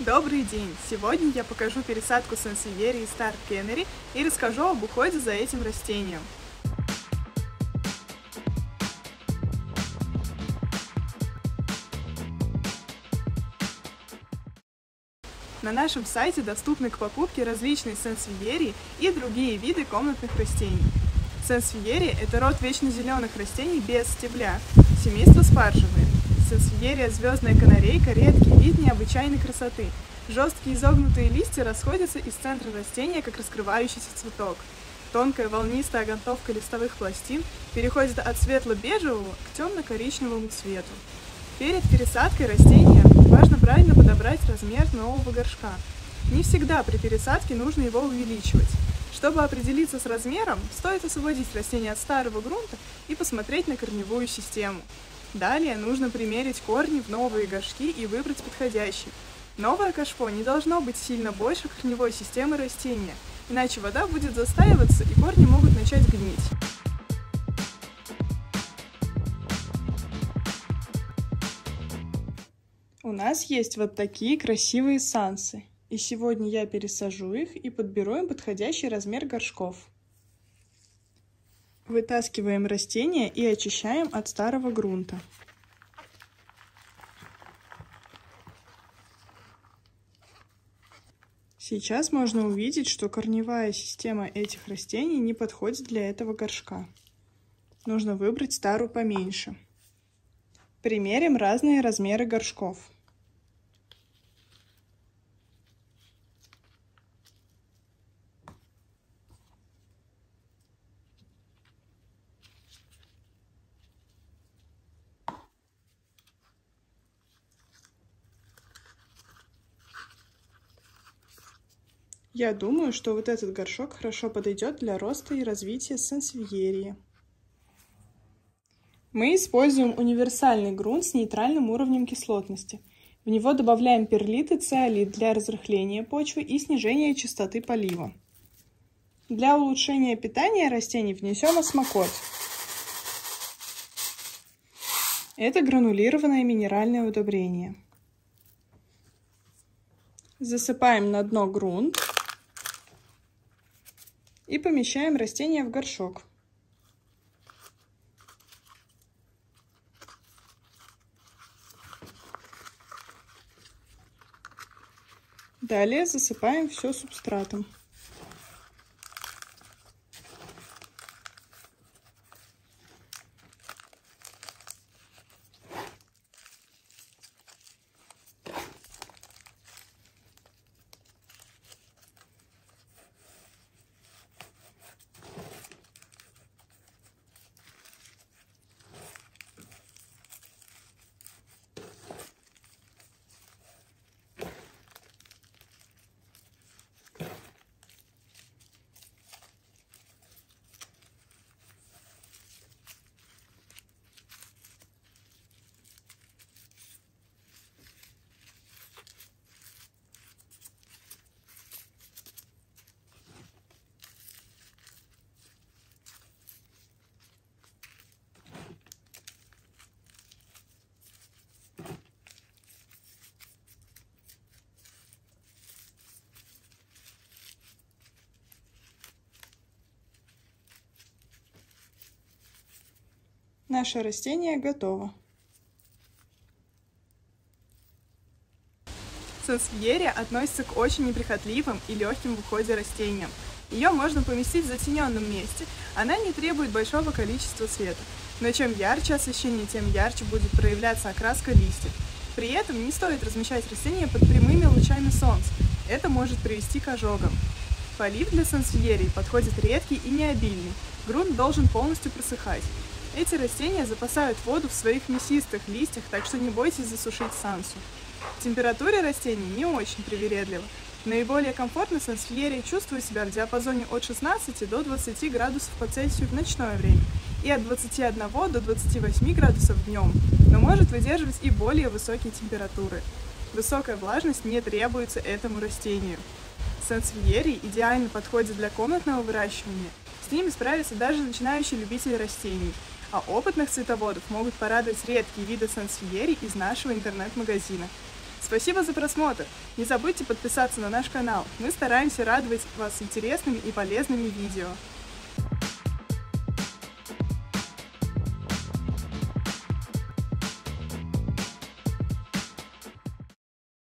Добрый день! Сегодня я покажу пересадку Сансевиерии Star Canary и расскажу об уходе за этим растением. На нашем сайте доступны к покупке различные сансевиерии и другие виды комнатных растений. Сансевиерия – это род вечно зеленых растений без стебля, семейство спаржевые. Сансевиерия звездная канарейка – редкий вид необычайной красоты. Жесткие изогнутые листья расходятся из центра растения, как раскрывающийся цветок. Тонкая волнистая окантовка листовых пластин переходит от светло-бежевого к темно-коричневому цвету. Перед пересадкой растения важно правильно подобрать размер нового горшка. Не всегда при пересадке нужно его увеличивать. Чтобы определиться с размером, стоит освободить растение от старого грунта и посмотреть на корневую систему. Далее нужно примерить корни в новые горшки и выбрать подходящий. Новое кашпо не должно быть сильно больше корневой системы растения, иначе вода будет застаиваться и корни могут начать гнить. У нас есть вот такие красивые сансы, и сегодня я пересажу их и подберу им подходящий размер горшков. Вытаскиваем растения и очищаем от старого грунта. Сейчас можно увидеть, что корневая система этих растений не подходит для этого горшка. Нужно выбрать старую поменьше. Примерим разные размеры горшков. Я думаю, что вот этот горшок хорошо подойдет для роста и развития сансевиерии. Мы используем универсальный грунт с нейтральным уровнем кислотности. В него добавляем перлит и цеолит для разрыхления почвы и снижения частоты полива. Для улучшения питания растений внесем осмокот. Это гранулированное минеральное удобрение. Засыпаем на дно грунт. И помещаем растение в горшок. Далее засыпаем все субстратом. Наше растение готово. Сансевиерия относится к очень неприхотливым и легким в уходе растениям. Ее можно поместить в затененном месте, она не требует большого количества света. Но чем ярче освещение, тем ярче будет проявляться окраска листьев. При этом не стоит размещать растения под прямыми лучами солнца, это может привести к ожогам. Полив для сансевиерии подходит редкий и необильный, грунт должен полностью просыхать. Эти растения запасают воду в своих мясистых листьях, так что не бойтесь засушить сансу. Температура растений не очень привередлива. Наиболее комфортно сансевиерия чувствует себя в диапазоне от 16 до 20 градусов по Цельсию в ночное время и от 21 до 28 градусов днем, но может выдерживать и более высокие температуры. Высокая влажность не требуется этому растению. Сансевиерии идеально подходит для комнатного выращивания. С ними справится даже начинающий любитель растений. А опытных цветоводов могут порадовать редкие виды сансевиерий из нашего интернет-магазина. Спасибо за просмотр! Не забудьте подписаться на наш канал, мы стараемся радовать вас интересными и полезными видео.